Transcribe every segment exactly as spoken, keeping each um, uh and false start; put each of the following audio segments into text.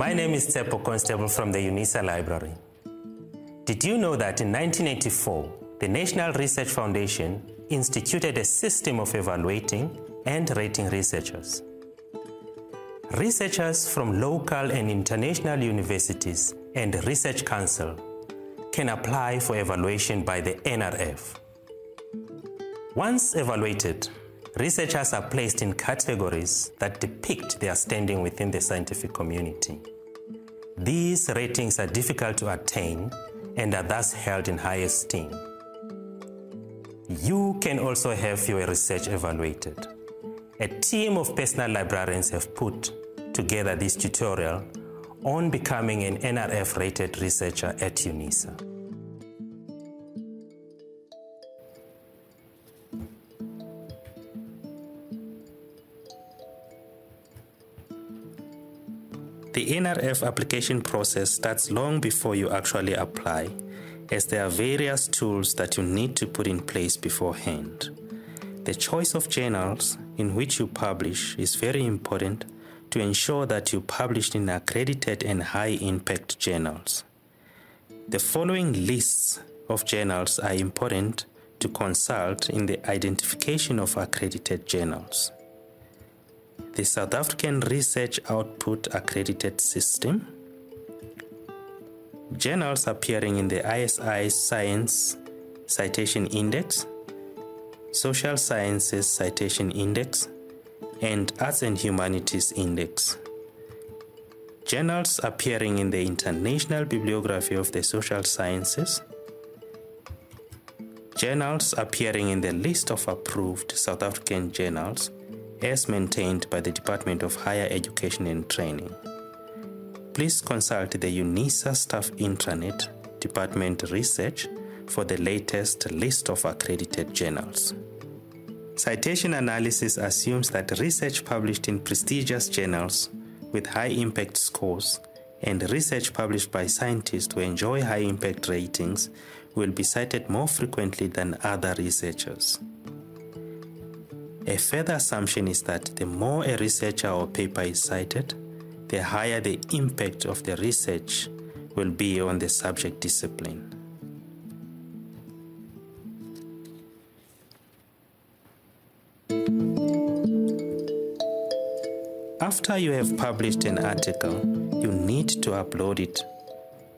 My name is Tsepo Constable from the UNISA Library. Did you know that in nineteen eighty-four, the National Research Foundation instituted a system of evaluating and rating researchers? Researchers from local and international universities and research council can apply for evaluation by the N R F. Once evaluated, researchers are placed in categories that depict their standing within the scientific community. These ratings are difficult to attain and are thus held in high esteem. You can also have your research evaluated. A team of personal librarians have put together this tutorial on becoming an N R F-rated researcher at UNISA. The N R F application process starts long before you actually apply, as there are various tools that you need to put in place beforehand. The choice of journals in which you publish is very important to ensure that you publish in accredited and high-impact journals. The following lists of journals are important to consult in the identification of accredited journals: the South African Research Output Accredited System, journals appearing in the I S I Science Citation Index, Social Sciences Citation Index, and Arts and Humanities Index, journals appearing in the International Bibliography of the Social Sciences, journals appearing in the list of approved South African journals as maintained by the Department of Higher Education and Training. Please consult the UNISA Staff Intranet Department Research for the latest list of accredited journals. Citation analysis assumes that research published in prestigious journals with high-impact scores and research published by scientists who enjoy high-impact ratings will be cited more frequently than other researchers. A further assumption is that the more a researcher or paper is cited, the higher the impact of the research will be on the subject discipline. After you have published an article, you need to upload it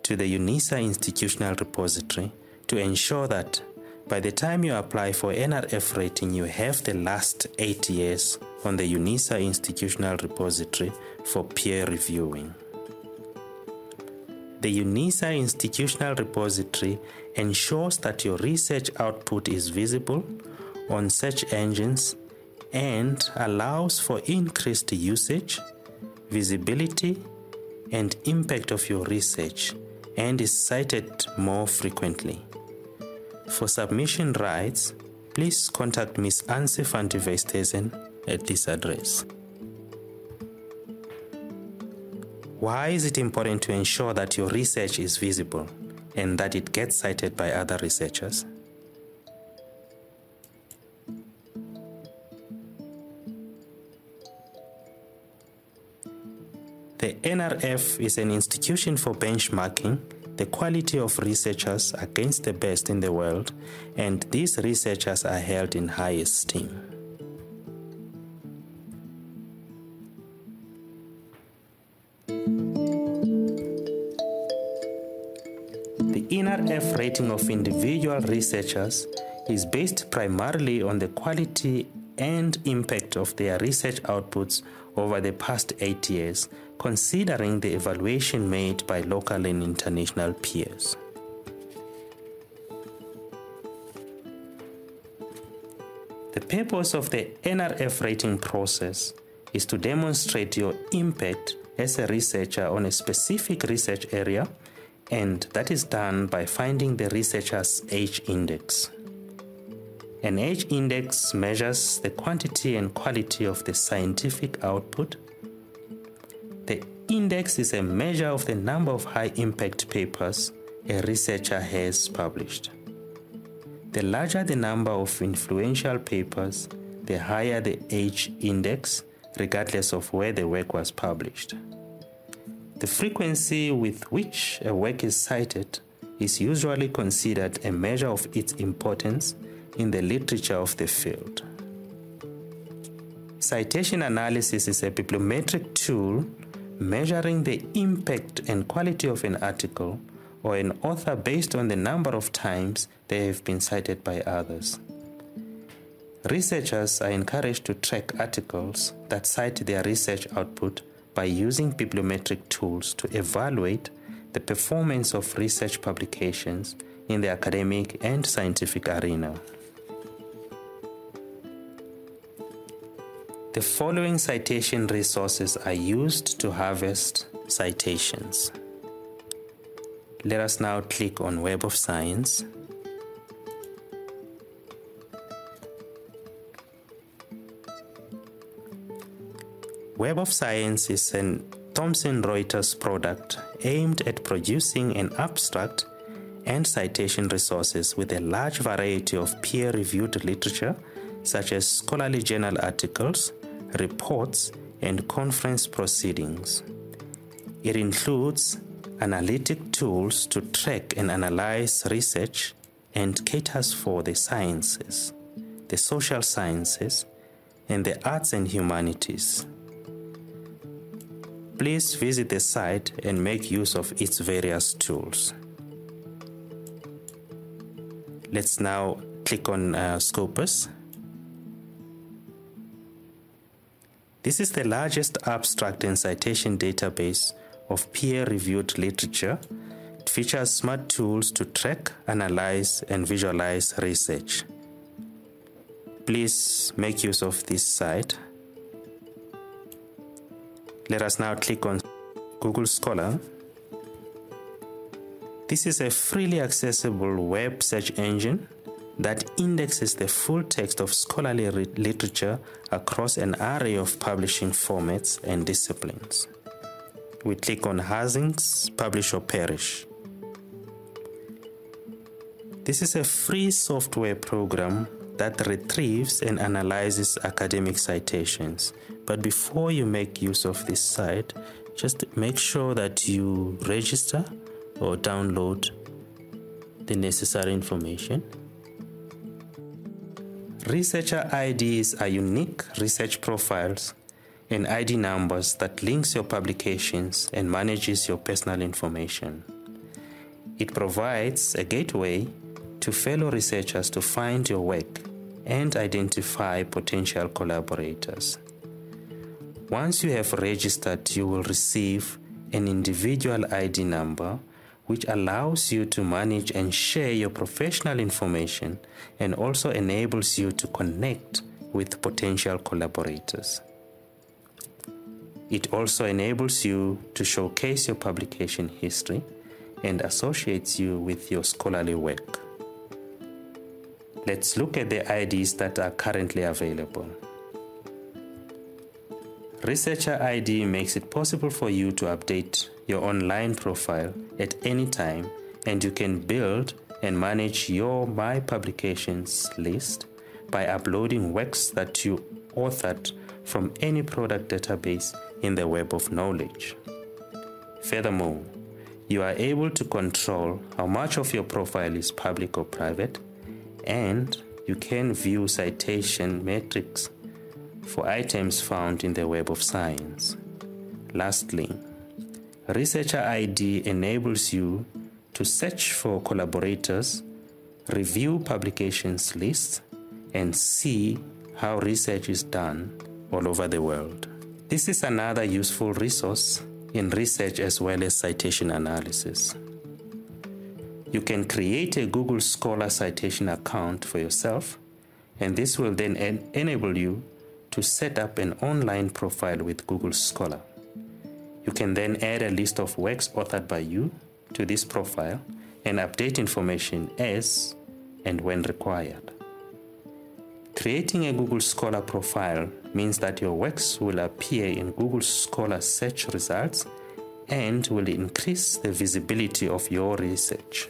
to the UNISA Institutional Repository to ensure that by the time you apply for N R F rating, you have the last eight years on the UNISA Institutional Repository for peer reviewing. The UNISA Institutional Repository ensures that your research output is visible on search engines and allows for increased usage, visibility, and impact of your research, and is cited more frequently. For submission rights, please contact Miz Anse Fantevastazen at this address. Why is it important to ensure that your research is visible and that it gets cited by other researchers? The N R F is an institution for benchmarking the quality of researchers against the best in the world, and these researchers are held in high esteem. The N R F rating of individual researchers is based primarily on the quality and impact of their research outputs over the past eight years, considering the evaluation made by local and international peers. The purpose of the N R F rating process is to demonstrate your impact as a researcher on a specific research area, and that is done by finding the researcher's H index. An H index measures the quantity and quality of the scientific output. The index is a measure of the number of high-impact papers a researcher has published. The larger the number of influential papers, the higher the H index, regardless of where the work was published. The frequency with which a work is cited is usually considered a measure of its importance in the literature of the field. Citation analysis is a bibliometric tool measuring the impact and quality of an article or an author based on the number of times they have been cited by others. Researchers are encouraged to track articles that cite their research output by using bibliometric tools to evaluate the performance of research publications in the academic and scientific arena. The following citation resources are used to harvest citations. Let us now click on Web of Science. Web of Science is a Thomson Reuters product aimed at producing an abstract and citation resources with a large variety of peer-reviewed literature, such as scholarly journal articles, reports, and conference proceedings. It includes analytic tools to track and analyze research and caters for the sciences, the social sciences, and the arts and humanities. Please visit the site and make use of its various tools. Let's now click on uh, Scopus. This is the largest abstract and citation database of peer-reviewed literature. It features smart tools to track, analyze, and visualize research. Please make use of this site. Let us now click on Google Scholar. This is a freely accessible web search engine that indexes the full text of scholarly literature across an array of publishing formats and disciplines. We click on Harsing's Publish or Perish. This is a free software program that retrieves and analyzes academic citations. But before you make use of this site, just make sure that you register or download the necessary information. Researcher I Ds are unique research profiles and I D numbers that links your publications and manages your personal information. It provides a gateway to fellow researchers to find your work and identify potential collaborators. Once you have registered, you will receive an individual I D number, which allows you to manage and share your professional information and also enables you to connect with potential collaborators. It also enables you to showcase your publication history and associates you with your scholarly work. Let's look at the I Ds that are currently available. Researcher I D makes it possible for you to update your online profile at any time, and you can build and manage your My Publications list by uploading works that you authored from any product database in the Web of Knowledge. Furthermore, you are able to control how much of your profile is public or private, and you can view citation metrics for items found in the Web of Science. Lastly, Researcher I D enables you to search for collaborators, review publications lists, and see how research is done all over the world. This is another useful resource in research as well as citation analysis. You can create a Google Scholar citation account for yourself, and this will then en- enable you to set up an online profile with Google Scholar. You can then add a list of works authored by you to this profile and update information as and when required. Creating a Google Scholar profile means that your works will appear in Google Scholar search results and will increase the visibility of your research.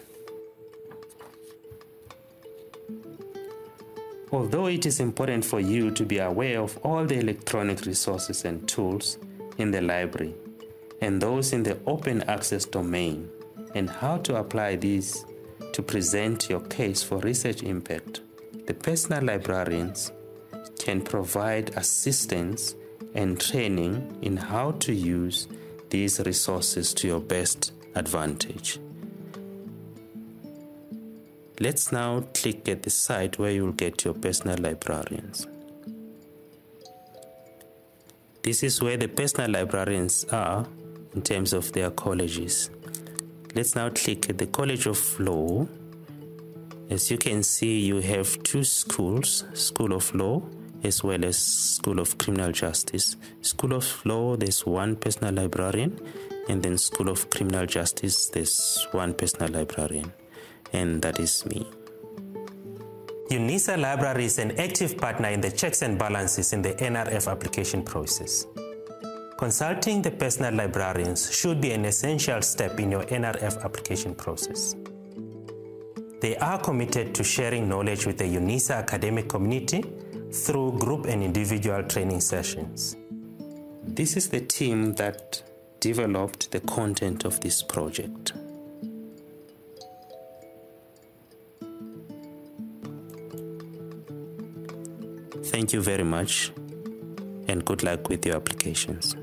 Although it is important for you to be aware of all the electronic resources and tools in the library, and those in the open access domain, and how to apply these to present your case for research impact. The personal librarians can provide assistance and training in how to use these resources to your best advantage. Let's now click at the site where you'll get your personal librarians. This is where the personal librarians are in terms of their colleges. Let's now click at the College of Law. As you can see, you have two schools, School of Law as well as School of Criminal Justice. School of Law, there's one personal librarian, and then School of Criminal Justice, there's one personal librarian, and that is me. UNISA Library is an active partner in the checks and balances in the N R F application process. Consulting the personal librarians should be an essential step in your N R F application process. They are committed to sharing knowledge with the UNISA academic community through group and individual training sessions. This is the team that developed the content of this project. Thank you very much, and good luck with your applications.